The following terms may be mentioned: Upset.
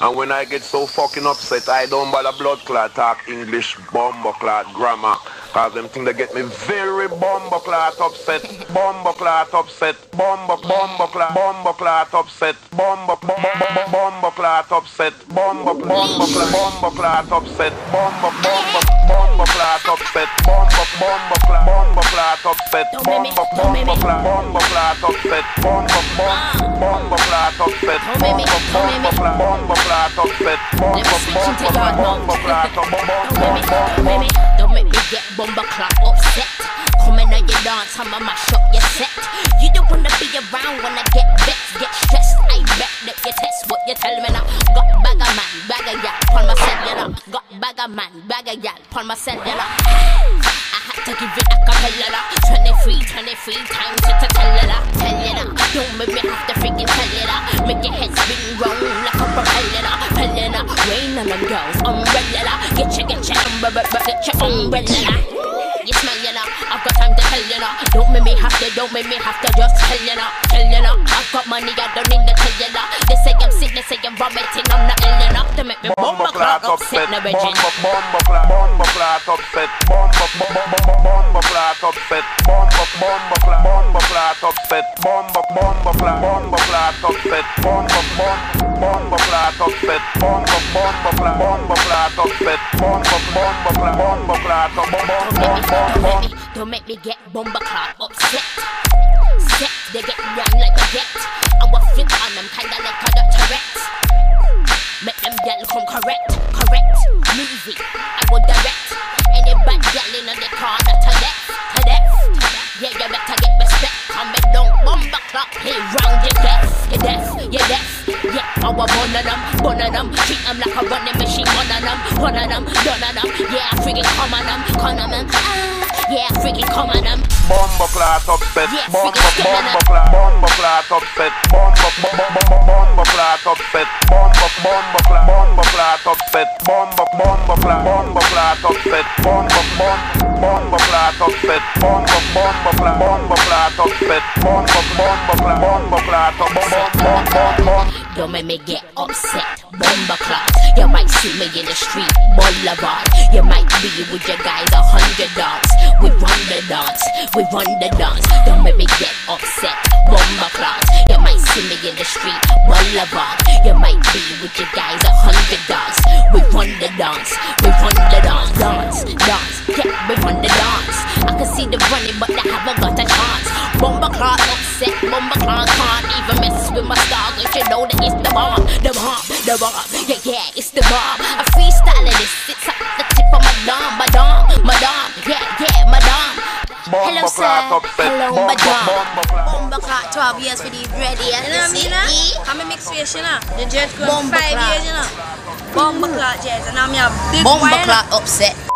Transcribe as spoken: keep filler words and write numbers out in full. And when I get so fucking upset, I don't bother blood clot talk English bomber clot grammar. Cause them thing that get me very bomber clot upset. Bomber clot upset. Bomber bomber clot. Bomber clot upset. Bomber bomber bomber clot upset. Bomber bomber bomber clot upset. Bomber bomber bomber clot upset. Bomber bomber bomber clot upset. Bomber bomber bomber clot upset. Bomber bomber clot upset. Bomber bomber bomber clot upset. Bomber bomber bomber clot upset. Don't make me get bomber clot upset. Come in on your dance, I'ma mash up your set. You don't wanna be around when I get vexed, get stressed. I bet that you test what you tell me now. Got bagger man, bagger gal, pon my set, you know. Got bagger man, bagger gal, pon my set, you know. I had to give it a cappella. twenty-three, twenty-three times to tell you that, tell you that. Don't make me have to freaking tell you that. Make your head spin round like a propeller. Helena, rain on them girls, umbrella. Get your, get your umbrella, get your umbrella. You smell you know, I've got time to tell you know. Don't make me have to, don't make me have to just tell you know, tell you know. I've got money, I don't need to tell you know. They say I'm sick, they say I'm vomiting, I'm not ill enough to make me bomber clot upset. Bomber bomber bomber clot upset. Bomber bomber bomber clot upset. Bomber bomber bomber clot upset. Bomber bomber bomber clot upset. Bomber bomber clot upset. Bomber bomber bomber clot upset. Bomber bomber bomber clot upset. Don't make me, don't make me get bomber clot upset. Set, they get run like a jet. I will flip on them kinda like a turret. Make them yell come correct, correct. Music, I will direct. Any bad gal in the corner to death, to death. Yeah, you better get respect. Come and don't bomber clot play round your death, your death, your death. Yeah, I will burn on them, burn on them. Treat them like a running machine. One on them, one on them, done on them. Yeah, I freaking come on them, come on them. Yeah, freaking come on them. Bomber clot upset. Bomber bomber clot. Bomber clot upset. Bomber bomber bomber clot upset. Bomber bomber clot. Bomber clot upset. Bomber bomber clot. Bomber clot upset. Bomber bomber bomber clot upset. Bomber bomber clot. Bomber clot upset. Bomber bomber clot. Bomber clot upset. Don't make me get upset. Bomber clot. You might see me in the street boulevard. You might be with your guys a hundred dogs. We run the dance, we run the dance. Don't make me get upset, bomber clot. You might see me in the street, boulevard. You might be with your guys a hundred dogs. We run the dance, we run the dance. Dance, dance, yeah, we run the dance. I can see the running but I haven't got a chance. Bomber clot upset, bomber clot can't even mess with my style. Cause you know that it's the bomb, the bomb, the bomb. Yeah, yeah, it's the bomb. I freestyle and it's it's up the tip of my dome, my dome, my dome. Yeah, yeah, madame. Hello, sir. Hello, madame. Bomber clot twelve years for the ready. You know what I mean? I'm a mixed race, you know. The judge going five years, you know. Bomber clot jazz, and I'm your big bomber clot upset.